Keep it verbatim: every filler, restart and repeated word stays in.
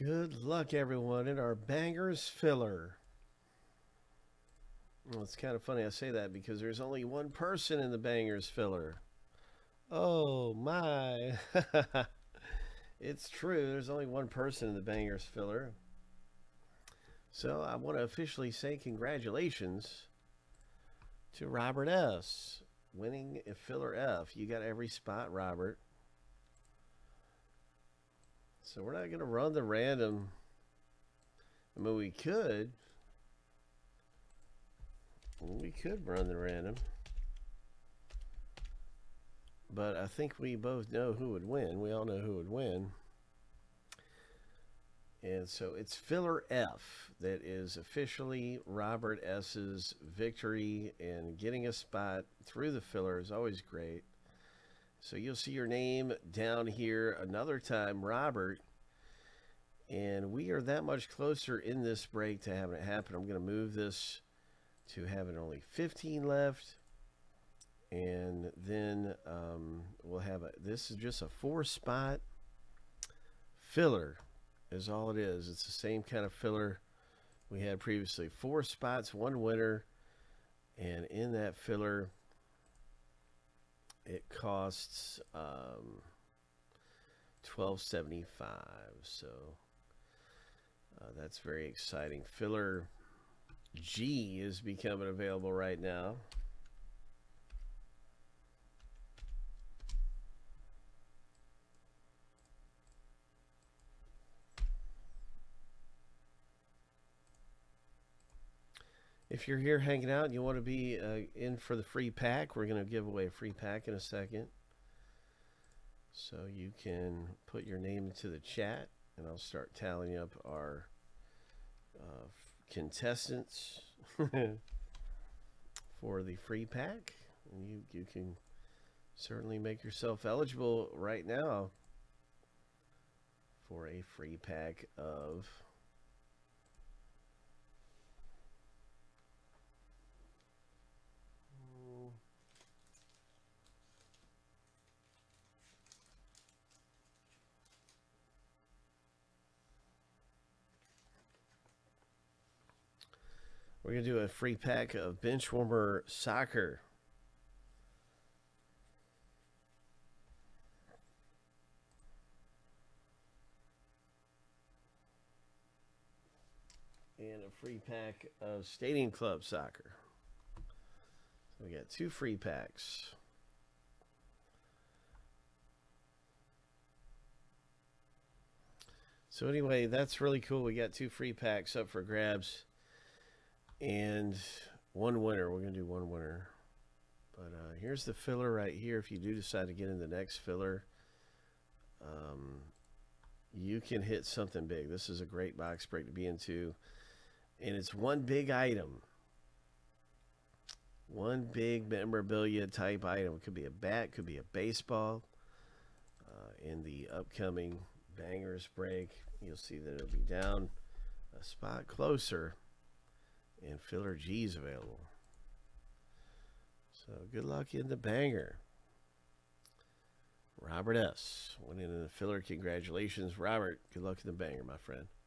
Good luck, everyone, in our Bangers filler. Well, it's kind of funny I say that because there's only one person in the Bangers filler. Oh, my. It's true. There's only one person in the Bangers filler. So I want to officially say congratulations to Robert S, winning filler F. You got every spot, Robert. So we're not going to run the random. I mean, we could. We could run the random. But I think we both know who would win. We all know who would win. And so it's filler F that is officially Robert S's victory, and getting a spot through the filler is always great. So you'll see your name down here another time, Robert. And we are that much closer in this break to having it happen. I'm going to move this to having only fifteen left. And then um, we'll have a, this is just a four spot filler is all it is. It's the same kind of filler we had previously. Four spots, one winner. And in that filler, it costs um, twelve seventy-five, so uh, that's very exciting. Filler G is becoming available right now. If you're here hanging out and you want to be uh, in for the free pack, we're going to give away a free pack in a second. So you can put your name into the chat, and I'll start tallying up our uh, contestants for the free pack. And you, you can certainly make yourself eligible right now for a free pack of... We're going to do a free pack of Benchwarmer Soccer. And a free pack of Stadium Club Soccer. So we got two free packs. So anyway, that's really cool. We got two free packs up for grabs. And one winner. We're going to do one winner. But uh, here's the filler right here. If you do decide to get in the next filler, um, you can hit something big. This is a great box break to be into. And it's one big item. One big memorabilia type item. It could be a bat. It could be a baseball. Uh, in the upcoming Bangers break, you'll see that it'll be down a spot closer. And filler G is available. So good luck in the banger. Robert S. Went in the filler. Congratulations, Robert. Good luck in the banger, my friend.